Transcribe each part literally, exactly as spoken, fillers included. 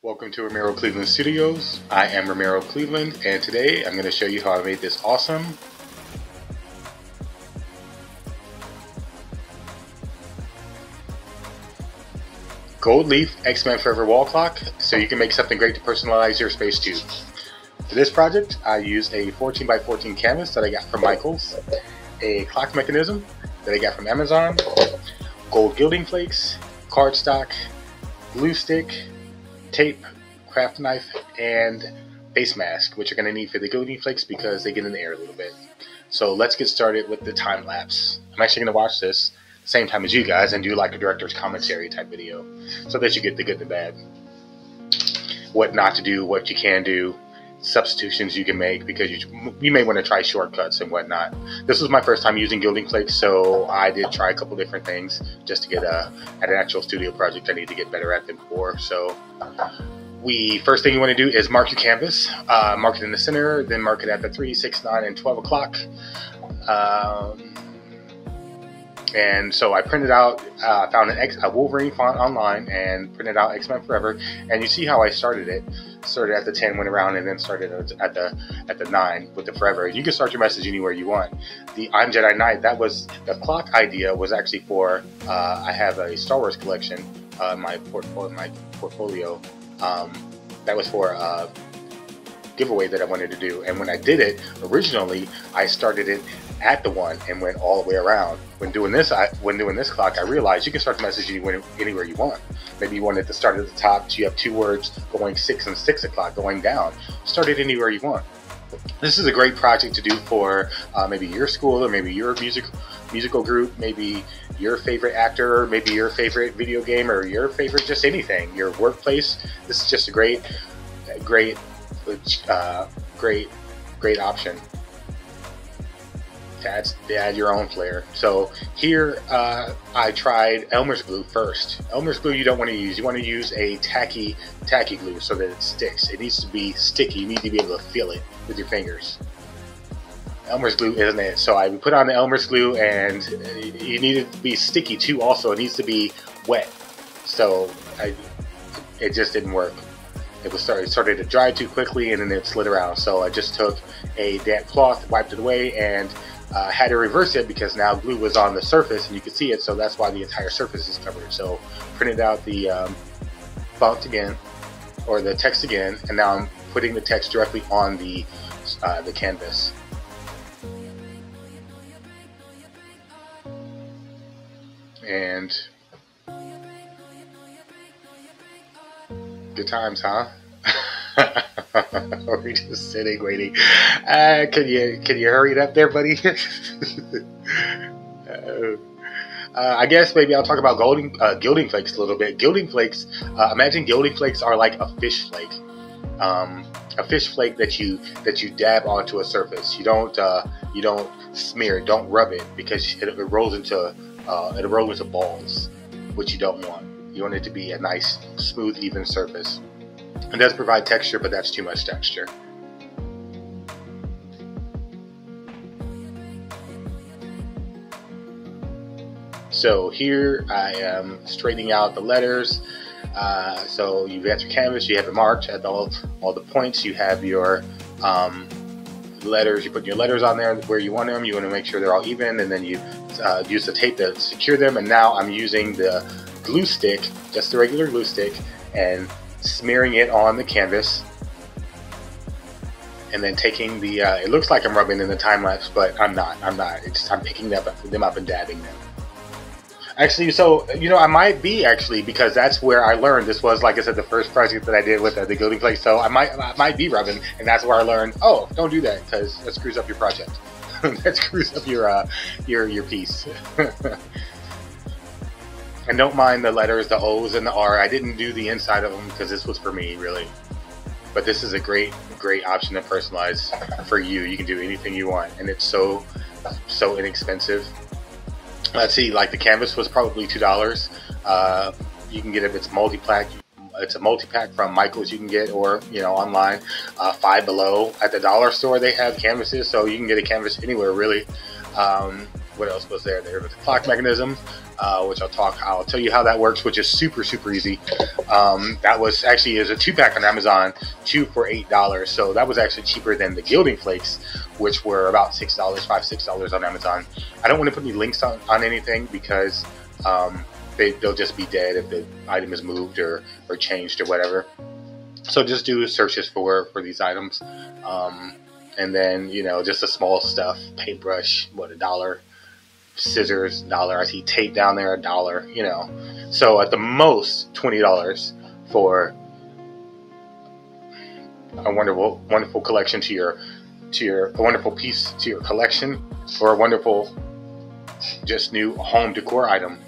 Welcome to Romero Cleveland Studios. I am Romero Cleveland, and today I'm going to show you how I made this awesome gold leaf X-Men Forever wall clock, so you can make something great to personalize your space too. For this project, I used a fourteen by fourteen canvas that I got from Michaels, a clock mechanism that I got from Amazon, gold gilding flakes, cardstock, glue stick, tape, craft knife, and face mask, which you're going to need for the gilding flakes because they get in the air a little bit. So let's get started with the time lapse. I'm actually going to watch this the same time as you guys and do like a director's commentary type video so that you get the good and the bad. What not to do, what you can do, substitutions you can make because you, you may want to try shortcuts and whatnot. This was my first time using gilding flakes, so I did try a couple different things just to get a, at an actual studio project I need to get better at them for. So we first thing you want to do is mark your canvas, uh, mark it in the center, then mark it at the three, six, nine, and twelve o'clock. Um, and so I printed out, I uh, found an X, a Wolverine font online and printed out X-Men Forever, and you see how I started it. Started at the ten, went around, and then started at the at the nine with the Forever. You can start your message anywhere you want. The I'm Jedi Knight, that was the clock idea, was actually for uh, I have a Star Wars collection uh, in my portfolio. My portfolio um, that was for a giveaway that I wanted to do, and when I did it originally, I started it at the one and went all the way around. When doing this, I, when doing this clock, I realized you can start the message anywhere you want. Maybe you want it to start at the top, so you have two words going six and six o'clock going down. Start it anywhere you want. This is a great project to do for uh, maybe your school or maybe your music musical group, maybe your favorite actor, maybe your favorite video game or your favorite just anything, your workplace. This is just a great, great, uh, great, great option. To add, to add your own flair. So here uh, I tried Elmer's glue first. Elmer's glue you don't want to use. You want to use a tacky, tacky glue so that it sticks. It needs to be sticky. You need to be able to feel it with your fingers. Elmer's glue isn't it. So I put on the Elmer's glue, and you need it to be sticky too. Also, it needs to be wet. So I, it just didn't work. It was started, started to dry too quickly, and then it slid around. So I just took a damp cloth, wiped it away, and Uh, had to reverse it because now glue was on the surface and you could see it, so that's why the entire surface is covered. So printed out the um, font again, or the text again, and now I'm putting the text directly on the uh, the canvas. And good times, huh? We're just sitting waiting. Uh, can you can you hurry it up there, buddy? uh, I guess maybe I'll talk about golden, uh, gilding flakes a little bit. Gilding flakes. Uh, imagine gilding flakes are like a fish flake, um, a fish flake that you that you dab onto a surface. You don't uh, you don't smear it. Don't rub it because it, it rolls into uh, it rolls into balls, which you don't want. You want it to be a nice, smooth, even surface. It does provide texture, but that's too much texture. So here I am straightening out the letters. Uh, so you've got your canvas, you have it marked at all, all the points. You have your um, letters, you put your letters on there where you want them. You want to make sure they're all even, and then you uh, use the tape to secure them. And now I'm using the glue stick, just the regular glue stick, and smearing it on the canvas, and then taking the uh, it looks like I'm rubbing in the time lapse, but I'm not I'm not it's I'm picking them up, them up and dabbing them. Actually, so you know, I might be actually, because that's where I learned. This was, like I said, the first project that I did with uh, the gilding flakes, so I might I might be rubbing, and that's where I learned, oh, don't do that because that screws up your project. That screws up your uh, your your piece. And don't mind the letters, the O's and the R. I didn't do the inside of them because this was for me, really. But this is a great, great option to personalize for you. You can do anything you want, and it's so, so inexpensive. Let's see, like the canvas was probably two dollars. Uh, you can get it if it's multi-pack. It's a multi-pack from Michaels. You can get, or you know, online. Uh, Five Below at the dollar store, they have canvases, so you can get a canvas anywhere really. Um, what else was there? There was the clock mechanism, uh, which I'll talk. I'll tell you how that works, which is super super easy. Um, that was actually is a two pack on Amazon, two for eight dollars. So that was actually cheaper than the Gilding Flakes, which were about six dollars, five six dollars on Amazon. I don't want to put any links on on anything because um, they, they'll just be dead if the item is moved or or changed or whatever. So just do searches for for these items. Um, And then, you know, just the small stuff, paintbrush, what, a dollar, scissors, dollar, I see tape down there, a dollar, you know. So at the most, twenty dollars for a wonderful, wonderful collection to your, to your, a wonderful piece to your collection, or a wonderful, just new home decor item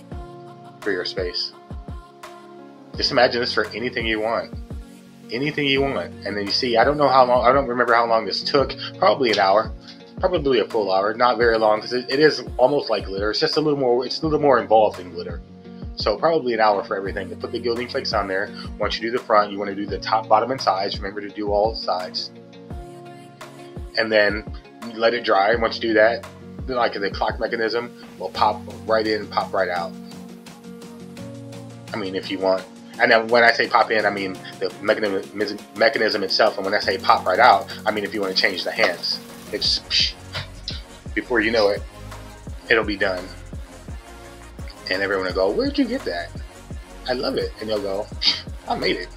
for your space. Just imagine this for anything you want. Anything you want. And then you see, I don't know how long, I don't remember how long this took, probably an hour, probably a full hour, not very long, because it, it is almost like glitter. It's just a little more, it's a little more involved than glitter. So probably an hour for everything. To put the gilding flakes on there, once you do the front, you want to do the top, bottom, and sides. Remember to do all sides. And then let it dry. Once you do that, like the clock mechanism will pop right in, pop right out. I mean, if you want. And then when I say pop in, I mean the mechanism, mechanism itself. And when I say pop right out, I mean if you want to change the hands. It's psh, before you know it, it'll be done. And everyone will go, where'd you get that? I love it. And you'll go, I made it.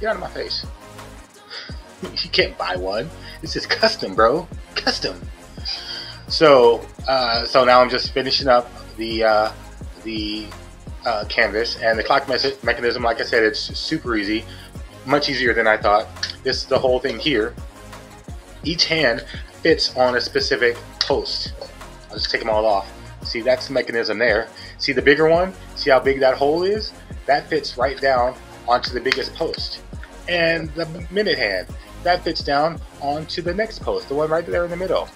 Get out of my face. You can't buy one. This is custom, bro. Custom. So, uh, so now I'm just finishing up the, uh, the... Uh, canvas, and the clock mechanism, like I said, it's super easy, much easier than I thought. This is the whole thing here. Each hand fits on a specific post. I'll just take them all off. See, that's the mechanism there. See the bigger one? See how big that hole is? That fits right down onto the biggest post. And the minute hand, that fits down onto the next post, the one right there in the middle.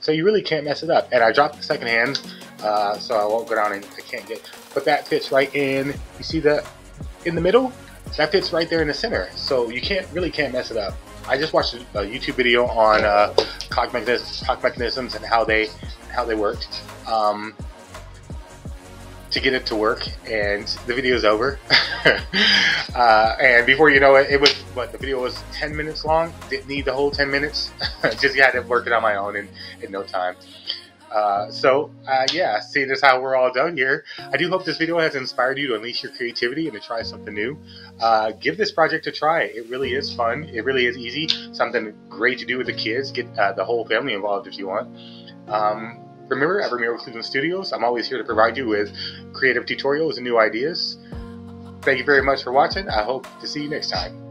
So you really can't mess it up. And I dropped the second hand, uh, so I won't go down and I can't get, but that fits right in, you see the, in the middle? That fits right there in the center. So you can't, really can't mess it up. I just watched a YouTube video on uh, clock mechanisms, clock mechanisms and how they, how they worked um, to get it to work, and the video's over. uh, and before you know it, it was, what, the video was ten minutes long? Didn't need the whole ten minutes. Just had to work it on my own in, in no time. Uh, so, uh, yeah, see, that's how we're all done here. I do hope this video has inspired you to unleash your creativity and to try something new. Uh, give this project a try. It really is fun. It really is easy. Something great to do with the kids. Get uh, the whole family involved if you want. Um, remember, at Romero Cleveland Studios, I'm always here to provide you with creative tutorials and new ideas. Thank you very much for watching. I hope to see you next time.